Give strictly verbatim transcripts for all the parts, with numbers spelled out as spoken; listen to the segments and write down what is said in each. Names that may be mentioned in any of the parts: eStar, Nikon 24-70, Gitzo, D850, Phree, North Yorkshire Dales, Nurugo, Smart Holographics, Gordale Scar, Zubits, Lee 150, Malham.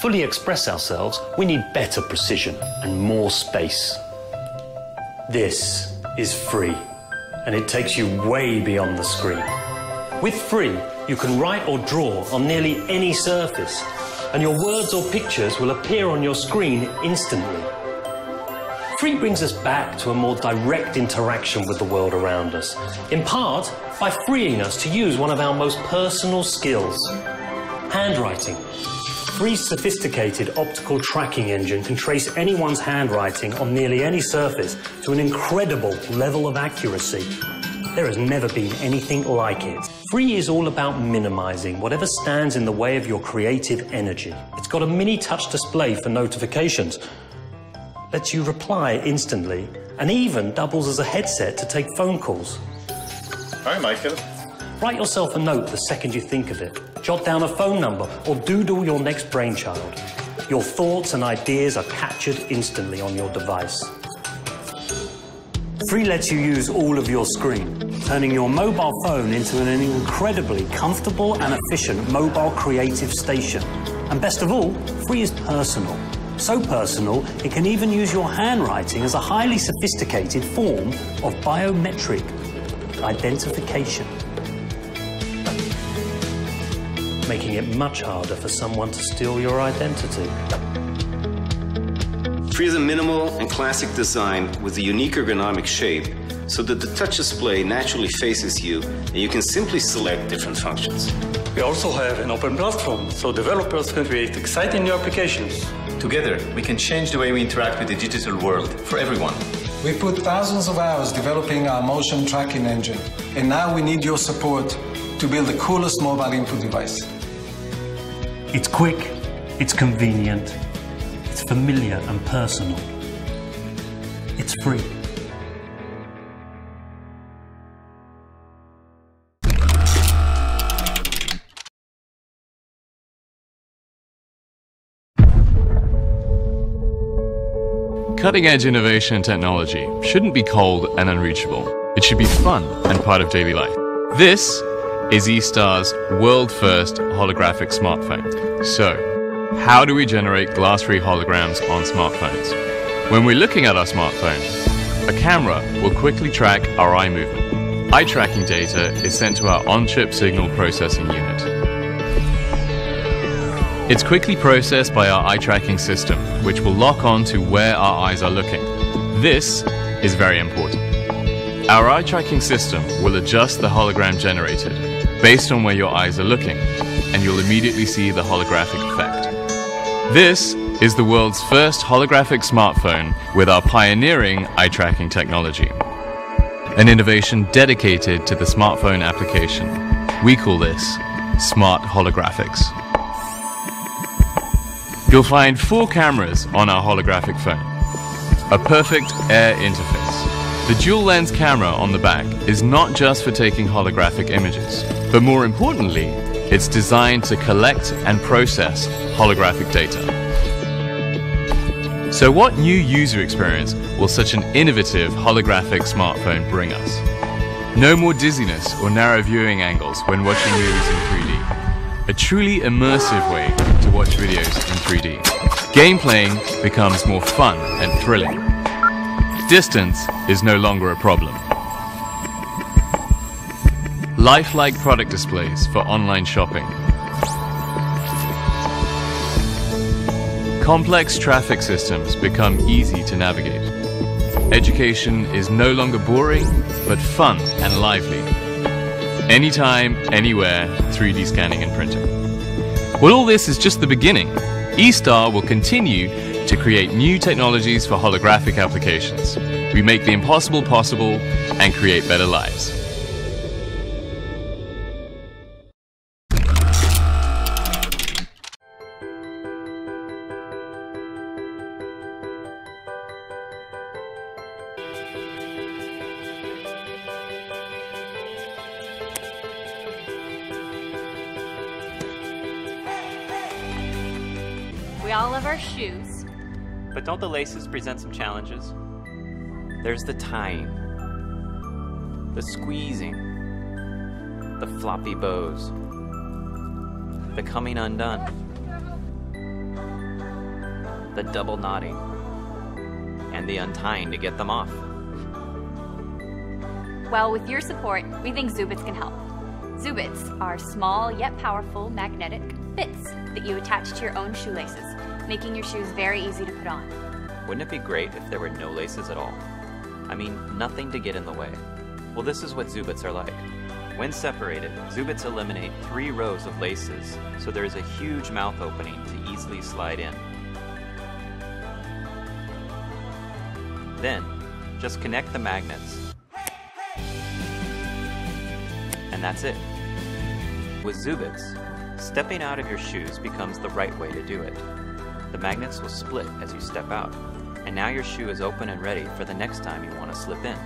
fully express ourselves, we need better precision and more space. This is Phree, and it takes you way beyond the screen. With Phree, you can write or draw on nearly any surface, and your words or pictures will appear on your screen instantly. Phree brings us back to a more direct interaction with the world around us, in part by freeing us to use one of our most personal skills, handwriting. Phree's sophisticated optical tracking engine can trace anyone's handwriting on nearly any surface to an incredible level of accuracy. There has never been anything like it. Phree is all about minimizing whatever stands in the way of your creative energy. It's got a mini-touch display for notifications, lets you reply instantly, and even doubles as a headset to take phone calls. Hi, Michael. Write yourself a note the second you think of it. Jot down a phone number or doodle your next brainchild. Your thoughts and ideas are captured instantly on your device. Phree lets you use all of your screen, turning your mobile phone into an incredibly comfortable and efficient mobile creative station. And best of all, Phree is personal. So personal, it can even use your handwriting as a highly sophisticated form of biometric identification, making it much harder for someone to steal your identity. Phree is a minimal and classic design with a unique ergonomic shape so that the touch display naturally faces you and you can simply select different functions. We also have an open platform so developers can create exciting new applications. Together, we can change the way we interact with the digital world for everyone. We put thousands of hours developing our motion tracking engine, and now we need your support to build the coolest mobile input device. It's quick, it's convenient, it's familiar and personal. It's Phree. Cutting-edge innovation and technology shouldn't be cold and unreachable. It should be fun and part of daily life. This is eStar's world-first holographic smartphone. So, how do we generate glass-free holograms on smartphones? When we're looking at our smartphone, a camera will quickly track our eye movement. Eye tracking data is sent to our on-chip signal processing unit. It's quickly processed by our eye tracking system, which will lock on to where our eyes are looking. This is very important. Our eye tracking system will adjust the hologram generated based on where your eyes are looking, and you'll immediately see the holographic effect. This is the world's first holographic smartphone with our pioneering eye tracking technology, an innovation dedicated to the smartphone application. We call this Smart Holographics. You'll find four cameras on our holographic phone. A perfect air interface. The dual lens camera on the back is not just for taking holographic images, but more importantly, it's designed to collect and process holographic data. So what new user experience will such an innovative holographic smartphone bring us? No more dizziness or narrow viewing angles when watching movies in three D. A truly immersive way to watch videos in three D. Game playing becomes more fun and thrilling. Distance is no longer a problem. Lifelike product displays for online shopping. Complex traffic systems become easy to navigate. Education is no longer boring, but fun and lively. Anytime, anywhere, three D scanning and printing. Well, all this is just the beginning. eStar will continue to create new technologies for holographic applications. We make the impossible possible and create better lives. We all love our shoes. But don't the laces present some challenges? There's the tying, the squeezing, the floppy bows, the coming undone. the double knotting, and the untying to get them off. Well, with your support, we think Zubits can help. Zubits are small yet powerful magnetic bits that you attach to your own shoelaces, making your shoes very easy to put on. Wouldn't it be great if there were no laces at all? I mean, nothing to get in the way. Well, this is what Zubits are like. When separated, Zubits eliminate three rows of laces, so there is a huge mouth opening to easily slide in. Then, just connect the magnets. And that's it. With Zubits, stepping out of your shoes becomes the right way to do it. The magnets will split as you step out, and now your shoe is open and ready for the next time you want to slip in.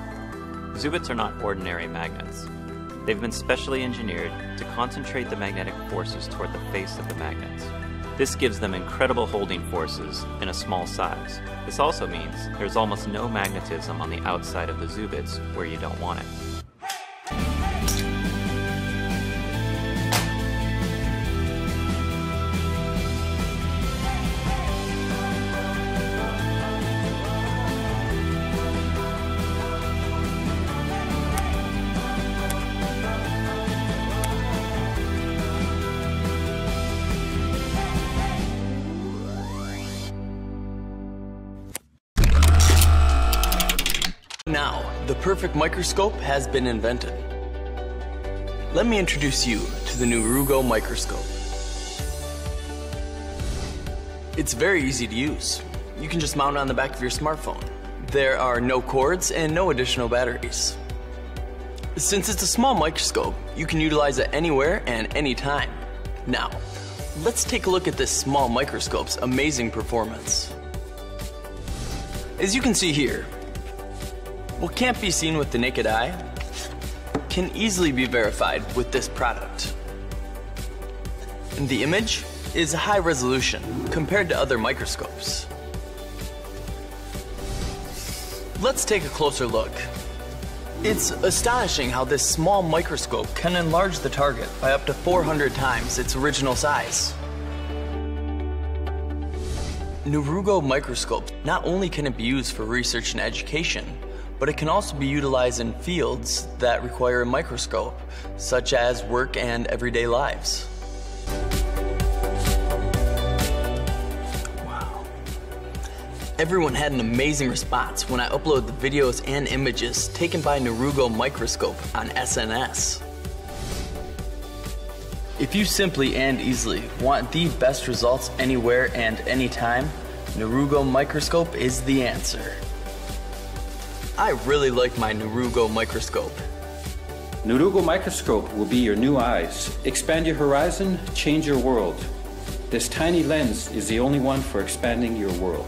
Zubits are not ordinary magnets. They've been specially engineered to concentrate the magnetic forces toward the face of the magnets. This gives them incredible holding forces in a small size. This also means there's almost no magnetism on the outside of the Zubits where you don't want it. Now, the perfect microscope has been invented. Let me introduce you to the Nurugo microscope. It's very easy to use. You can just mount it on the back of your smartphone. There are no cords and no additional batteries. Since it's a small microscope, you can utilize it anywhere and anytime. Now, let's take a look at this small microscope's amazing performance. As you can see here, what can't be seen with the naked eye can easily be verified with this product. And the image is high resolution compared to other microscopes. Let's take a closer look. It's astonishing how this small microscope can enlarge the target by up to four hundred times its original size. Nurugo microscope, not only can it be used for research and education, but it can also be utilized in fields that require a microscope, such as work and everyday lives. Wow. Everyone had an amazing response when I uploaded the videos and images taken by Nurugo Microscope on S N S. If you simply and easily want the best results anywhere and anytime, Nurugo Microscope is the answer. I really like my Nurugo microscope. Nurugo microscope will be your new eyes. Expand your horizon, change your world. This tiny lens is the only one for expanding your world.